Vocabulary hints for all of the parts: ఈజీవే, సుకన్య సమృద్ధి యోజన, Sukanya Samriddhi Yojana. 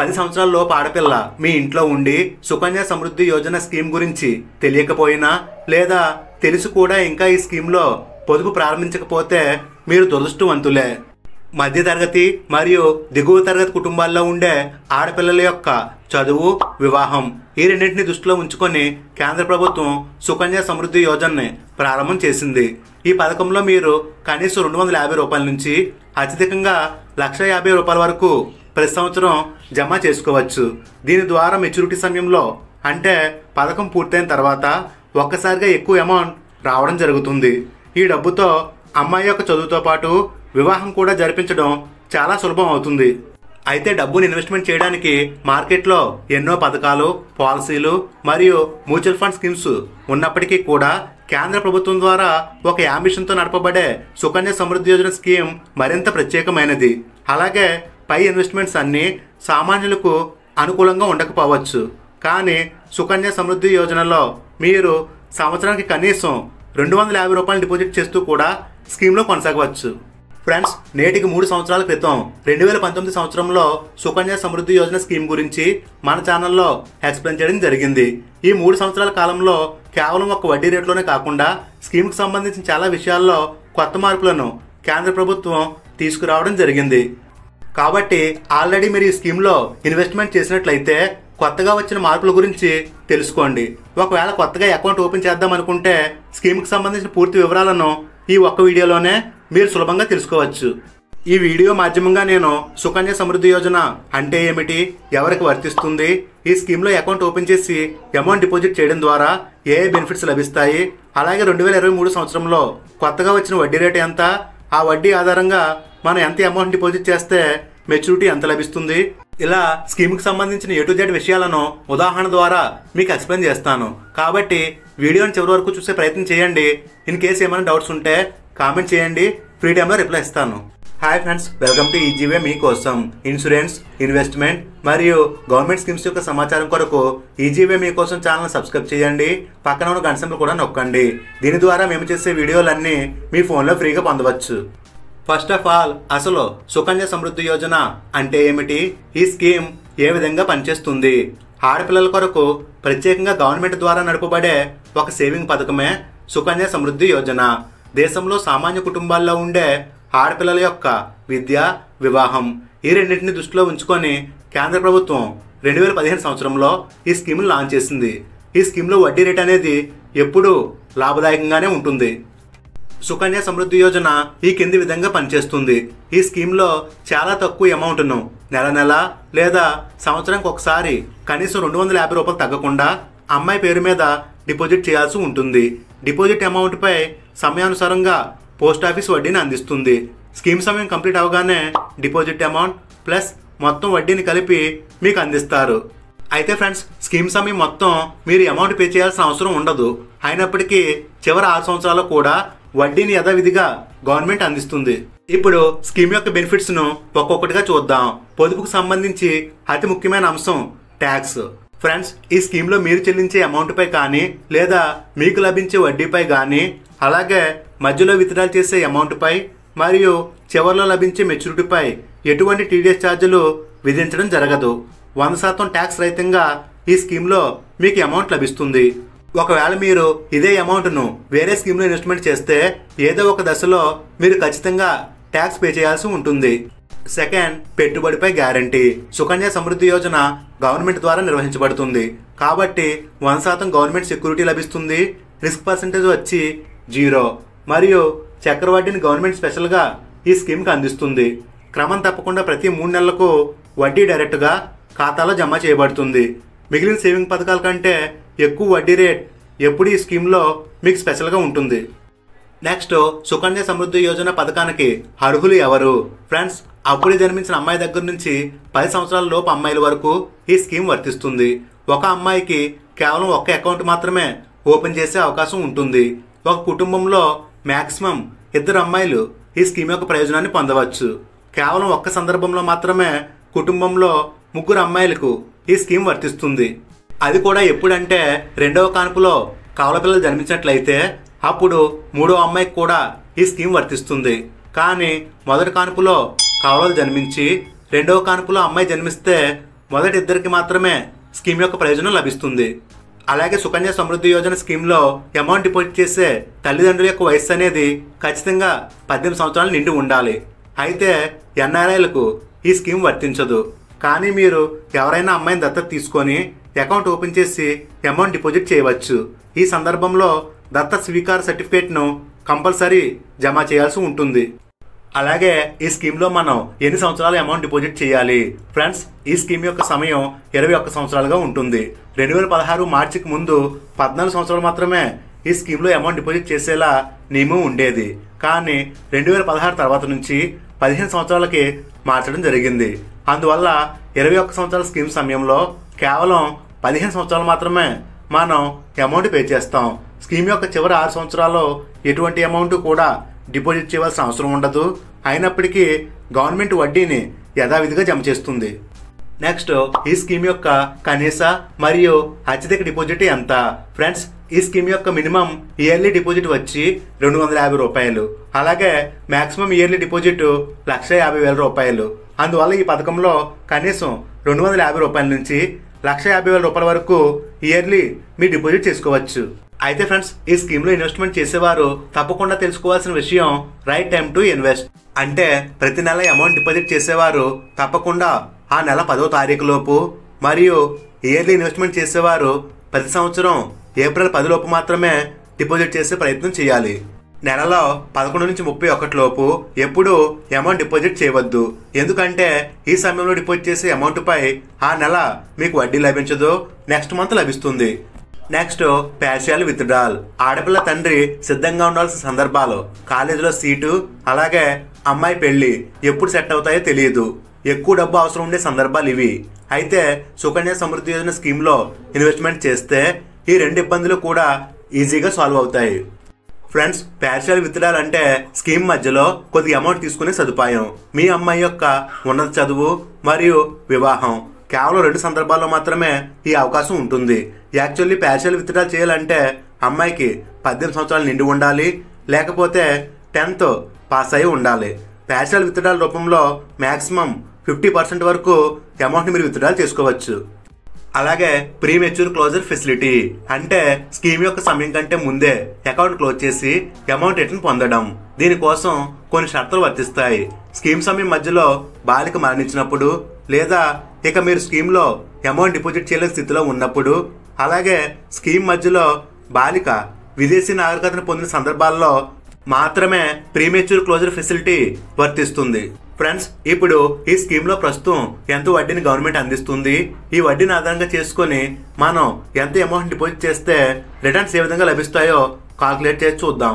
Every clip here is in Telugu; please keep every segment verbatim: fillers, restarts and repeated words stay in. పది సంవత్సరాల లోపు ఆడపిల్ల మీ ఇంట్లో ఉండి సుకన్య సమృద్ధి యోజన స్కీమ్ గురించి తెలియకపోయినా లేదా తెలుసు కూడా ఇంకా ఈ స్కీమ్ లో పొదుపు ప్రారంభించకపోతే మీరు దురదృష్టవంతులే। మధ్య తరగతి మరియు దిగువ తరగతి కుటుంబాల్లో ఉండే ఆడపిల్లల యొక్క చదువు వివాహం ఈ రెండింటిని దృష్టిలో ఉంచుకొని కేంద్ర ప్రభుత్వం సుకన్య సమృద్ధి యోజనని ప్రారంభం చేసింది। ఈ పథకంలో మీరు కనీసం రెండు వందల యాభై రూపాయల నుంచి అత్యధికంగా లక్ష యాభై రూపాయల వరకు ప్రతి సంవత్సరం జమ చేసుకోవచ్చు। దీని ద్వారా మెచ్యూరిటీ సమయంలో అంటే పథకం పూర్తయిన తర్వాత ఒక్కసారిగా ఎక్కువ అమౌంట్ రావడం జరుగుతుంది। ఈ డబ్బుతో అమ్మాయి యొక్క చదువుతో పాటు వివాహం కూడా జరిపించడం చాలా సులభం అవుతుంది। అయితే డబ్బుని ఇన్వెస్ట్మెంట్ చేయడానికి మార్కెట్లో ఎన్నో పథకాలు పాలసీలు మరియు మ్యూచువల్ ఫండ్ స్కీమ్స్ ఉన్నప్పటికీ కూడా కేంద్ర ప్రభుత్వం ద్వారా ఒక యాంబిషన్తో నడపబడే సుకన్య సమృద్ధి యోజన స్కీమ్ మరింత ప్రత్యేకమైనది। అలాగే పై ఇన్వెస్ట్మెంట్స్ అన్నీ సామాన్యులకు అనుకూలంగా ఉండకపోవచ్చు, కానీ సుకన్య సమృద్ధి యోజనలో మీరు సంవత్సరానికి కనీసం రెండు వందల యాభై రూపాయలు డిపాజిట్ చేస్తూ కూడా స్కీమ్లో కొనసాగవచ్చు। ఫ్రెండ్స్, నేటికి మూడు సంవత్సరాల క్రితం రెండు వేల పంతొమ్మిది సంవత్సరంలో సుకన్య సమృద్ధి యోజన స్కీమ్ గురించి మన ఛానల్లో ఎక్స్ప్లెయిన్ చేయడం జరిగింది। ఈ మూడు సంవత్సరాల కాలంలో కేవలం ఒక వడ్డీ రేట్లోనే కాకుండా స్కీమ్కి సంబంధించిన చాలా విషయాల్లో కొత్త మార్పులను కేంద్ర ప్రభుత్వం తీసుకురావడం జరిగింది। కాబట్టి ఆల్రెడీ మీరు ఈ స్కీమ్లో ఇన్వెస్ట్మెంట్ చేసినట్లయితే కొత్తగా వచ్చిన మార్పుల గురించి తెలుసుకోండి। ఒకవేళ కొత్తగా అకౌంట్ ఓపెన్ చేద్దాం అనుకుంటే స్కీమ్కి సంబంధించిన పూర్తి వివరాలను ఈ ఒక్క వీడియోలోనే మీరు సులభంగా తెలుసుకోవచ్చు। ఈ వీడియో మాధ్యమంగా నేను సుకన్య సమృద్ధి యోజన అంటే ఏమిటి, ఎవరికి వర్తిస్తుంది, ఈ స్కీమ్లో అకౌంట్ ఓపెన్ చేసి అమౌంట్ డిపాజిట్ చేయడం ద్వారా ఏ బెనిఫిట్స్ లభిస్తాయి, అలాగే రెండు వేల ఇరవై మూడు సంవత్సరంలో కొత్తగా వచ్చిన వడ్డీ రేటు ఎంత, ఆ వడ్డీ ఆధారంగా మనం ఎంత అమౌంట్ డిపాజిట్ చేస్తే మెచ్యూరిటీ ఎంత లభిస్తుంది, ఇలా స్కీమ్కి సంబంధించిన ఏ టు జెడ్ విషయాలను ఉదాహరణ ద్వారా మీకు ఎక్స్ప్లెయిన్ చేస్తాను। కాబట్టి వీడియోని చివరి వరకు చూసే ప్రయత్నం చేయండి। ఇన్ కేసు ఏమైనా డౌట్స్ ఉంటే కామెంట్ చేయండి, ఫ్రీ టైంలో రిప్లై ఇస్తాను। Hi friends, welcome to ఈజీవే మీకోసం। ఇన్సూరెన్స్, ఇన్వెస్ట్మెంట్ మరియు గవర్నమెంట్ స్కీమ్స్ యొక్క సమాచారం కొరకు ఈజీవే మీకోసం ఛానల్ సబ్స్క్రైబ్ చేయండి, పక్కన ఉన్న గంట సింబల్ కూడా నొక్కండి। దీని ద్వారా మేము చేసే వీడియోలన్నీ మీ ఫోన్లో ఫ్రీగా పొందవచ్చు। ఫస్ట్ ఆఫ్ ఆల్, అసలు సుకన్య సమృద్ధి యోజన అంటే ఏమిటి, ఈ స్కీమ్ ఏ విధంగా పనిచేస్తుంది? ఆడపిల్లల కొరకు ప్రత్యేకంగా గవర్నమెంట్ ద్వారా నడపబడే ఒక సేవింగ్ పథకమే సుకన్య సమృద్ధి యోజన। దేశంలో సామాన్య కుటుంబాల్లో ఉండే ఆడపిల్లల యొక్క విద్య, వివాహం ఈ రెండింటిని దృష్టిలో ఉంచుకొని కేంద్ర ప్రభుత్వం రెండు వేల పదిహేను సంవత్సరంలో ఈ స్కీమ్ను లాంచ్ చేసింది। ఈ స్కీమ్లో వడ్డీ రేట్ అనేది ఎప్పుడూ లాభదాయకంగానే ఉంటుంది। సుకన్య సమృద్ధి యోజన ఈ కింది విధంగా పనిచేస్తుంది। ఈ స్కీమ్లో చాలా తక్కువ అమౌంట్ను నెల నెల లేదా సంవత్సరానికి ఒకసారి కనీసం రెండు వందల యాభై రూపాయలు తగ్గకుండా అమ్మాయి పేరు మీద డిపాజిట్ చేయాల్సి ఉంటుంది। డిపాజిట్ అమౌంట్పై సమయానుసారంగా పోస్ట్ ఆఫీస్ వడ్డీని అందిస్తుంది। స్కీమ్ సమయం కంప్లీట్ అవగానే డిపాజిట్ అమౌంట్ ప్లస్ మొత్తం వడ్డీని కలిపి మీకు అందిస్తారు। అయితే ఫ్రెండ్స్, స్కీమ్ సమయం మొత్తం మీరు అమౌంట్ పే చేయాల్సిన అవసరం ఉండదు। అయినప్పటికీ చివరి ఆరు సంవత్సరాల్లో కూడా వడ్డీని యథావిధిగా గవర్నమెంట్ అందిస్తుంది। ఇప్పుడు స్కీమ్ యొక్క బెనిఫిట్స్ను ఒక్కొక్కటిగా చూద్దాం। పొదుపుకు సంబంధించి అతి ముఖ్యమైన అంశం ట్యాక్స్। ఫ్రెండ్స్, ఈ స్కీమ్లో మీరు చెల్లించే అమౌంట్పై కానీ లేదా మీకు లభించే వడ్డీపై కానీ, అలాగే మధ్యలో విత్డ్రా చేసే అమౌంట్పై మరియు చివరిలో లభించే మెచ్యూరిటీపై ఎటువంటి టీడీఎస్ ఛార్జీలు విధించడం జరగదు। వంద శాతం ట్యాక్స్ రహితంగా ఈ స్కీమ్లో మీకు అమౌంట్ లభిస్తుంది। ఒకవేళ మీరు ఇదే అమౌంట్ను వేరే స్కీమ్లో ఇన్వెస్ట్మెంట్ చేస్తే ఏదో ఒక దశలో మీరు ఖచ్చితంగా ట్యాక్స్ పే చేయాల్సి ఉంటుంది। సెకండ్, పెట్టుబడిపై గ్యారంటీ। సుకన్య సమృద్ధి యోజన గవర్నమెంట్ ద్వారా నిర్వహించబడుతుంది కాబట్టి వంద శాతం గవర్నమెంట్ సెక్యూరిటీ లభిస్తుంది। రిస్క్ పర్సెంటేజ్ వచ్చి జీరో మరియు చక్రవడ్డీని గవర్నమెంట్ స్పెషల్గా ఈ స్కీమ్కి అందిస్తుంది। క్రమం తప్పకుండా ప్రతి మూడు నెలలకు వడ్డీ డైరెక్ట్గా ఖాతాలో జమ చేయబడుతుంది। మిగిలిన సేవింగ్ పథకాల కంటే ఎక్కువ వడ్డీ రేట్ ఎప్పుడు ఈ స్కీమ్లో మీకు స్పెషల్గా ఉంటుంది। నెక్స్ట్, సుకన్య సమృద్ధి యోజన పథకానికి అర్హులు ఎవరు? ఫ్రెండ్స్, అప్పుడే జన్మించిన అమ్మాయి దగ్గర నుంచి పది సంవత్సరాల లోపు అమ్మాయిల వరకు ఈ స్కీమ్ వర్తిస్తుంది। ఒక అమ్మాయికి కేవలం ఒక్క అకౌంట్ మాత్రమే ఓపెన్ చేసే అవకాశం ఉంటుంది। ఒక కుటుంబంలో మ్యాక్సిమం ఇద్దరు అమ్మాయిలు ఈ స్కీమ్ యొక్క ప్రయోజనాన్ని పొందవచ్చు। కేవలం ఒక్క సందర్భంలో మాత్రమే కుటుంబంలో ముగ్గురు అమ్మాయిలకు ఈ స్కీమ్ వర్తిస్తుంది। అది కూడా ఎప్పుడంటే రెండవ కాన్పులో కవల పిల్లలు జన్మించినట్లయితే అప్పుడు మూడో అమ్మాయికి కూడా ఈ స్కీమ్ వర్తిస్తుంది। కానీ మొదటి కాన్పులో కవలలు జన్మించి రెండవ కాన్పులో అమ్మాయి జన్మిస్తే మొదటి ఇద్దరికి మాత్రమే స్కీమ్ యొక్క ప్రయోజనం లభిస్తుంది. అలాగే సుకన్య సమృద్ధి యోజన స్కీమ్లో అమౌంట్ డిపాజిట్ చేసే తల్లిదండ్రుల యొక్క వయస్సు అనేది ఖచ్చితంగా పద్దెనిమిది సంవత్సరాలు నిండి ఉండాలి. అయితే ఎన్ఆర్ఐలకు ఈ స్కీమ్ వర్తించదు. కానీ మీరు ఎవరైనా అమ్మాయిని దత్తత తీసుకొని అకౌంట్ ఓపెన్ చేసి అమౌంట్ డిపాజిట్ చేయవచ్చు. ఈ సందర్భంలో దత్తత స్వీకార సర్టిఫికేట్ను కంపల్సరీ జమ చేయాల్సి ఉంటుంది. అలాగే ఈ స్కీమ్లో మనం ఎన్ని సంవత్సరాలు అమౌంట్ డిపాజిట్ చేయాలి? ఫ్రెండ్స్, ఈ స్కీమ్ యొక్క సమయం ఇరవై ఒక్క సంవత్సరాలుగా ఉంటుంది. రెండు వేల పదహారు మార్చికి ముందు పద్నాలుగు సంవత్సరాలు మాత్రమే ఈ స్కీమ్లో అమౌంట్ డిపాజిట్ చేసేలా నియమం ఉండేది. కానీ రెండు వేల పదహారు తర్వాత నుంచి పదిహేను సంవత్సరాలకి మార్చడం జరిగింది. అందువల్ల ఇరవై ఒక్క సంవత్సరాల స్కీమ్ సమయంలో కేవలం పదిహేను సంవత్సరాలు మాత్రమే మనం అమౌంట్ పే చేస్తాం. స్కీమ్ యొక్క చివరి ఆరు సంవత్సరాల్లో ఎటువంటి అమౌంట్ కూడా డిపాజిట్ చేయవలసిన అవసరం ఉండదు. అయినప్పటికీ గవర్నమెంట్ వడ్డీని యథావిధిగా జమ చేస్తుంది. నెక్స్ట్, ఈ స్కీమ్ యొక్క కనీస మరియు అత్యధిక డిపాజిట్ ఎంత? ఫ్రెండ్స్, ఈ స్కీమ్ యొక్క మినిమం ఇయర్లీ డిపాజిట్ వచ్చి రెండు వందల యాభై రూపాయలు. అలాగే మ్యాక్సిమం ఇయర్లీ డిపాజిట్ లక్ష యాభై వేల రూపాయలు. అందువల్ల ఈ పథకంలో కనీసం రెండు వందల యాభై రూపాయల నుంచి లక్ష యాభై వేల రూపాయల వరకు ఇయర్లీ మీ డిపాజిట్ చేసుకోవచ్చు. అయితే ఫ్రెండ్స్, ఈ స్కీమ్లో ఇన్వెస్ట్మెంట్ చేసేవారు తప్పకుండా తెలుసుకోవాల్సిన విషయం రైట్ టైం టు ఇన్వెస్ట్. అంటే ప్రతి నెల అమౌంట్ డిపాజిట్ చేసేవారు తప్పకుండా ఆ నెల పదో తారీఖు లోపు, మరియు ఇయర్లీ ఇన్వెస్ట్మెంట్ చేసేవారు ప్రతి సంవత్సరం ఏప్రిల్ పది లోపు మాత్రమే డిపాజిట్ చేసే ప్రయత్నం చేయాలి. నెలలో పదకొండు నుంచి ముప్పై ఒకటి లోపు ఎప్పుడూ అమౌంట్ డిపాజిట్ చేయవద్దు. ఎందుకంటే ఈ సమయంలో డిపాజిట్ చేసే అమౌంట్పై ఆ నెల మీకు వడ్డీ లభించదు, నెక్స్ట్ మంత్ లభిస్తుంది. Next, partial withdrawal. ఆడపిల్ల తండ్రి సిద్ధంగా ఉండాల్సిన సందర్భాలు కాలేజీలో సీటు, అలాగే అమ్మాయి పెళ్లి ఎప్పుడు సెట్ అవుతాయో తెలియదు. ఎక్కువ డబ్బు అవసరం ఉండే సందర్భాలు ఇవి. అయితే సుకన్య సమృద్ధి యోజన స్కీమ్లో ఇన్వెస్ట్మెంట్ చేస్తే ఈ రెండు ఇబ్బందులు కూడా ఈజీగా సాల్వ్ అవుతాయి. ఫ్రెండ్స్, పార్షియల్ విత్డ్రాల్ అంటే స్కీమ్ మధ్యలో కొద్ది అమౌంట్ తీసుకునే సదుపాయం. మీ అమ్మాయి యొక్క ఉన్నత చదువు మరియు వివాహం, కేవలం రెండు సందర్భాల్లో మాత్రమే ఈ అవకాశం ఉంటుంది. యాక్చువల్లీ పార్షియల్ విత్డ్రా చేయాలంటే అమ్మాయికి పద్దెనిమిది సంవత్సరాలు నిండి ఉండాలి, లేకపోతే టెన్త్ పాస్ అయి ఉండాలి. పార్షియల్ విత్డ్రాల రూపంలో మ్యాక్సిమం ఫిఫ్టీ పర్సెంట్ వరకు అమౌంట్ని మీరు విత్డ్రా చేసుకోవచ్చు. అలాగే ప్రీ మెచ్యూర్ క్లోజర్ ఫెసిలిటీ అంటే స్కీమ్ యొక్క సమయం కంటే ముందే అకౌంట్ క్లోజ్ చేసి అమౌంట్ రిటర్న్ పొందడం. దీనికోసం కొన్ని షరతులు వర్తిస్తాయి. స్కీమ్ సమయం మధ్యలో బాలిక మరణించినప్పుడు, లేదా ఇక మీరు స్కీమ్లో అమౌంట్ డిపాజిట్ చేయలేని స్థితిలో ఉన్నప్పుడు, అలాగే స్కీమ్ మధ్యలో బాలిక విదేశీ నాగరికతను పొందిన సందర్భాల్లో మాత్రమే ప్రీమెచ్యూర్ క్లోజర్ ఫెసిలిటీ వర్తిస్తుంది. ఫ్రెండ్స్, ఇప్పుడు ఈ స్కీమ్లో ప్రస్తుతం ఎంత వడ్డీని గవర్నమెంట్ అందిస్తుంది, ఈ వడ్డీని ఆధారంగా చేసుకొని మనం ఎంత అమౌంట్ డిపాజిట్ చేస్తే రిటర్న్స్ ఏ విధంగా లభిస్తాయో కాల్కులేట్ చేసి చూద్దాం.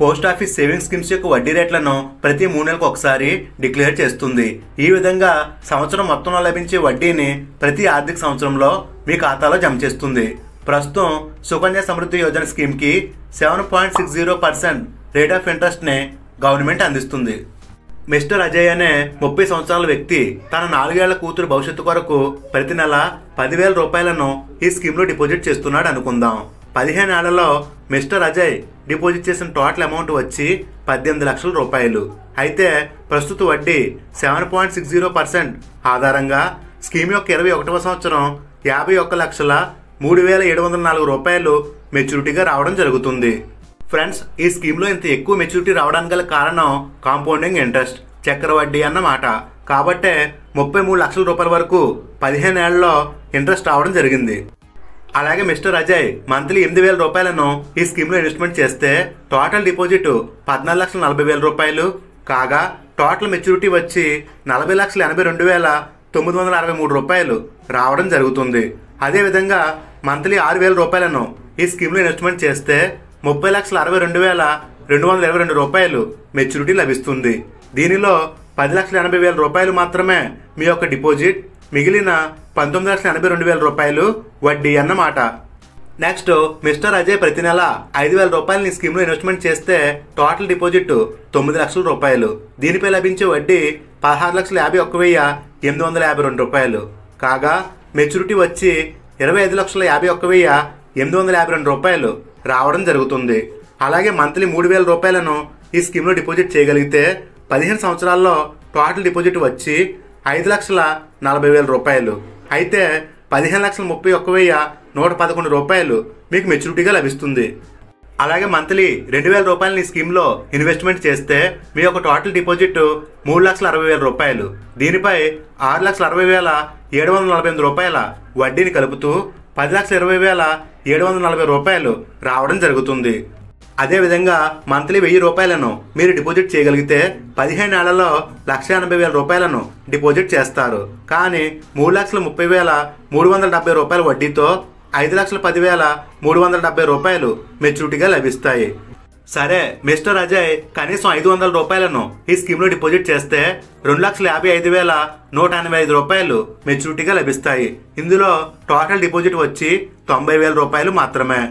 పోస్ట్ ఆఫీస్ సేవింగ్స్ స్కీమ్స్ యొక్క వడ్డీ రేట్లను ప్రతి మూడు నెలలకు ఒకసారి డిక్లేర్ చేస్తుంది. ఈ విధంగా సంవత్సరం మొత్తంలో లభించే వడ్డీని ప్రతి ఆర్థిక సంవత్సరంలో మీ ఖాతాలో జమ చేస్తుంది. ప్రస్తుతం సుకన్య సమృద్ధి యోజన స్కీమ్కి seven point six zero percent rate of ఇంట్రెస్ట్ని గవర్నమెంట్ అందిస్తుంది. మిస్టర్ అజయ్ అనే ముప్పై సంవత్సరాల వ్యక్తి తన నాలుగేళ్ల కూతురు భవిష్యత్తు కొరకు ప్రతి నెల పదివేల రూపాయలను ఈ స్కీమ్లో డిపాజిట్ చేస్తున్నాడు అనుకుందాం. పదిహేను ఏళ్లలో మిస్టర్ అజయ్ డిపాజిట్ చేసిన టోటల్ అమౌంట్ వచ్చి పద్దెనిమిది లక్షల రూపాయలు. అయితే ప్రస్తుత వడ్డీ seven point six zero percent ఆధారంగా స్కీమ్ యొక్క ఇరవై ఒకటవ సంవత్సరం యాభై ఒక్క లక్షల మూడు వేల ఏడు వందల నాలుగు రూపాయలు మెచ్యూరిటీగా రావడం జరుగుతుంది. ఫ్రెండ్స్, ఈ స్కీమ్లో ఇంత ఎక్కువ మెచ్యూరిటీ రావడానికి గల కారణం కాంపౌండింగ్ ఇంట్రెస్ట్, చక్ర వడ్డీ అన్నమాట. కాబట్టే ముప్పై మూడు లక్షల రూపాయల వరకు పదిహేను ఏళ్లలో ఇంట్రెస్ట్ రావడం జరిగింది. అలాగే మిస్టర్ అజయ్ మంత్లీ ఎనిమిది వేల రూపాయలను ఈ స్కీమ్లో ఇన్వెస్ట్మెంట్ చేస్తే టోటల్ డిపాజిట్ పద్నాలుగు లక్షల నలభై వేల రూపాయలు కాగా టోటల్ మెచ్యూరిటీ వచ్చి నలభై లక్షల ఎనభై రెండు వేల తొమ్మిది వందల అరవై మూడు రూపాయలు రావడం జరుగుతుంది. అదేవిధంగా మంత్లీ ఆరు వేల రూపాయలను ఈ స్కీమ్లో ఇన్వెస్ట్మెంట్ చేస్తే ముప్పై లక్షల అరవై రెండు వేల రెండు వందల ఇరవై రెండు రూపాయలు మెచ్యూరిటీ లభిస్తుంది. దీనిలో పది లక్షల ఎనభై వేల రూపాయలు మాత్రమే మీ యొక్క డిపాజిట్, మిగిలిన పంతొమ్మిది లక్షల ఎనభై రెండు వేల రూపాయలు వడ్డీ అన్నమాట. నెక్స్ట్, మిస్టర్ అజయ్ ప్రతి నెల ఐదు వేల రూపాయలని స్కీమ్లో ఇన్వెస్ట్మెంట్ చేస్తే టోటల్ డిపాజిట్ తొమ్మిది లక్షల రూపాయలు. దీనిపై లభించే వడ్డీ పదహారు లక్షల యాభై ఒక్క వెయ్యి ఎనిమిది వందల యాభై రెండు రూపాయలు కాగా మెచ్యూరిటీ వచ్చి ఇరవై ఐదు లక్షల యాభై ఒక్క వెయ్యి ఎనిమిది వందల యాభై రెండు రూపాయలు రావడం జరుగుతుంది. అలాగే మంత్లీ మూడు వేల రూపాయలను ఈ స్కీమ్లో డిపాజిట్ చేయగలిగితే పదిహేను సంవత్సరాల్లో టోటల్ డిపాజిట్ వచ్చి ఐదు లక్షల నలభై వేల రూపాయలు. అయితే పదిహేను లక్షల ముప్పై ఒక్క వేల నూట పదకొండు రూపాయలు మీకు మెచ్యూరిటీగా లభిస్తుంది। అలాగే మంత్లీ రెండు వేల రూపాయలని స్కీమ్ లో ఇన్వెస్ట్మెంట్ చేస్తే మీ యొక్క టోటల్ డిపాజిట్ మూడు లక్షల అరవై వేల రూపాయలు, దీనిపై ఆరు లక్షల అరవై వేల ఏడు వందల నలభై ఎనిమిది రూపాయల వడ్డీని కలుపుతూ పది లక్షల ఇరవై వేల ఏడు వందల నలభై రూపాయలు రావడం జరుగుతుంది। అదే విధంగా మంత్లీ వెయ్యి రూపాయలను మీరు డిపాజిట్ చేయగలిగితే పదిహేను నెలల్లో లక్ష ఎనభై వేల రూపాయలను డిపాజిట్ చేస్తారు। కానీ మూడు లక్షల ముప్పై వేల మూడు వందల డెబ్బై రూపాయల వడ్డీతో ఐదు లక్షల పదివేల మూడు వందల డెబ్బై రూపాయలు మెచ్యూరిటీగా లభిస్తాయి। సరే, మిస్టర్ అజయ్ కనీసం ఐదు వందల రూపాయలను ఈ స్కీమ్లో డిపాజిట్ చేస్తే రెండు లక్షల యాభై ఐదు వేల నూట ఎనభై ఐదు రూపాయలు మెచ్యూరిటీగా లభిస్తాయి। ఇందులో టోటల్ డిపాజిట్ వచ్చి తొంభై వేల రూపాయలు మాత్రమే।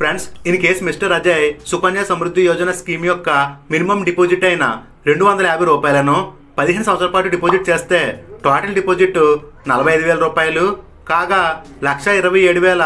Friends, in case mister Ajay Sukanya Samriddhi Yojana scheme योक्का मिनिमम डिपॉजिट अयिन రెండు వందల యాభై రూపాయలను పదిహేను సంవత్సరాల పాటు డిపాజిట్ చేస్తే టోటల్ డిపాజిట్ నలభై ఐదు వేల రూపాయలు కాగా లక్ష ఇరవై ఏడు వేల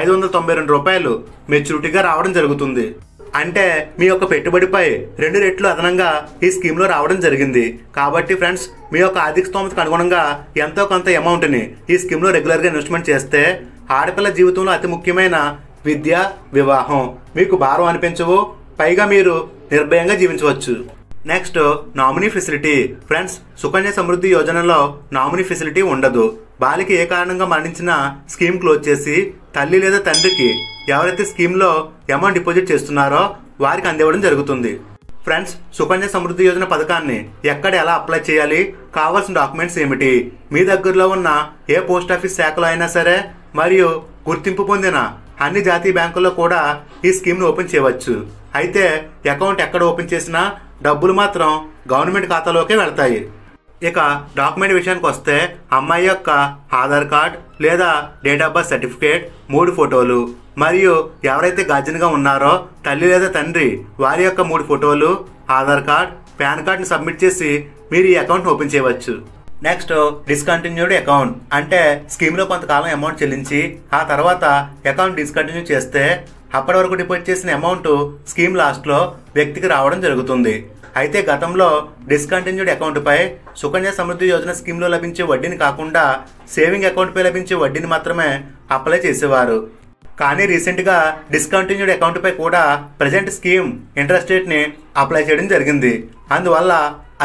ఐదు వందల తొంభై రెండు రూపాయలు మెచ్యూరిటీగా రావడం జరుగుతుంది। అంటే మీ యొక్క పెట్టుబడిపై రెండు రెట్లు అదనంగా ఈ స్కీమ్లో రావడం జరిగింది। కాబట్టి ఫ్రెండ్స్, మీ యొక్క ఆర్థిక స్థోమతకు అనుగుణంగా ఎంతో కొంత అమౌంట్ని ఈ స్కీమ్లో రెగ్యులర్గా ఇన్వెస్ట్మెంట్ చేస్తే ఆడపిల్ల జీవితంలో అతి ముఖ్యమైన విద్య, వివాహం మీకు భారం అనిపించవు, పైగా మీరు నిర్భయంగా జీవించవచ్చు। Next, nominee facility. Friends, Sukanya Samriddhi యోజనలో నామినీ ఫెసిలిటీ ఉండదు। బాలికి ఏ కారణంగా మరణించినా స్కీమ్ క్లోజ్ చేసి తల్లి లేదా తండ్రికి ఎవరైతే స్కీమ్లో అమౌంట్ డిపాజిట్ చేస్తున్నారో వారికి అందివ్వడం జరుగుతుంది। ఫ్రెండ్స్, సుకన్య సమృద్ధి యోజన పథకాన్ని ఎక్కడ ఎలా అప్లై చేయాలి, కావాల్సిన డాక్యుమెంట్స్ ఏమిటి, మీ దగ్గరలో ఉన్న ఏ పోస్ట్ ఆఫీస్ శాఖలో అయినా సరే మరియు గుర్తింపు పొందిన అన్ని జాతీయ బ్యాంకుల్లో కూడా ఈ స్కీమ్ను ఓపెన్ చేయవచ్చు। అయితే అకౌంట్ ఎక్కడ ఓపెన్ చేసినా డబ్బులు మాత్రం గవర్నమెంట్ ఖాతాలోకే వెళ్తాయి। ఇక డాక్యుమెంట్ విషయానికి వస్తే అమ్మాయి యొక్క ఆధార్ కార్డ్ లేదా డేట్ ఆఫ్ బర్త్ సర్టిఫికేట్, మూడు ఫోటోలు మరియు ఎవరైతే గార్జన్గా ఉన్నారో తల్లి లేదా తండ్రి వారి యొక్క మూడు ఫోటోలు, ఆధార్ కార్డ్, పాన్ కార్డ్ని సబ్మిట్ చేసి మీరు ఈ అకౌంట్ను ఓపెన్ చేయవచ్చు। నెక్స్ట్, డిస్కంటిన్యూడ్ అకౌంట్ అంటే స్కీమ్లో కొంతకాలం అమౌంట్ చెల్లించి ఆ తర్వాత అకౌంట్ డిస్కంటిన్యూ చేస్తే అప్పటి వరకు డిపాజిట్ చేసిన అమౌంట్ స్కీమ్ లాస్ట్లో వ్యక్తికి రావడం జరుగుతుంది। అయితే గతంలో డిస్కంటిన్యూడ్ అకౌంట్పై సుకన్య సమృద్ధి యోజన స్కీమ్లో లభించే వడ్డీని కాకుండా సేవింగ్ అకౌంట్పై లభించే వడ్డీని మాత్రమే అప్లై చేసేవారు। కానీ రీసెంట్గా డిస్కంటిన్యూడ్ అకౌంట్పై కూడా ప్రజెంట్ స్కీమ్ ఇంట్రెస్ట్ రేట్ని అప్లై చేయడం జరిగింది। అందువల్ల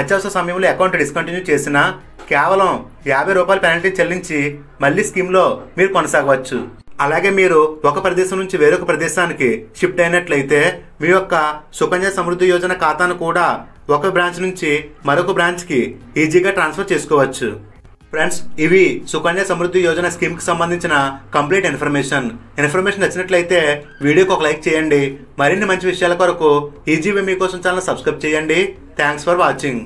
అత్యవసర సమయంలో అకౌంట్ డిస్కంటిన్యూ చేసినా కేవలం యాభై రూపాయల పెనాల్టీ చెల్లించి మళ్ళీ స్కీమ్లో మీరు కొనసాగవచ్చు। అలాగే మీరు ఒక ప్రదేశం నుంచి వేరొక ప్రదేశానికి షిఫ్ట్ అయినట్లయితే మీ యొక్క సుకన్య సమృద్ధి యోజన ఖాతాను కూడా ఒక బ్రాంచ్ నుంచి మరొక బ్రాంచ్కి ఈజీగా ట్రాన్స్ఫర్ చేసుకోవచ్చు। ఫ్రెండ్స్, ఇవి సుకన్య సమృద్ధి యోజన స్కీమ్కి సంబంధించిన కంప్లీట్ ఇన్ఫర్మేషన్ ఇన్ఫర్మేషన్ నచ్చినట్లయితే వీడియోకి ఒక లైక్ చేయండి। మరిన్ని మంచి విషయాల కొరకు ఈజీవే మీకోసం ఛానల్ సబ్స్క్రైబ్ చేయండి। Thanks for watching.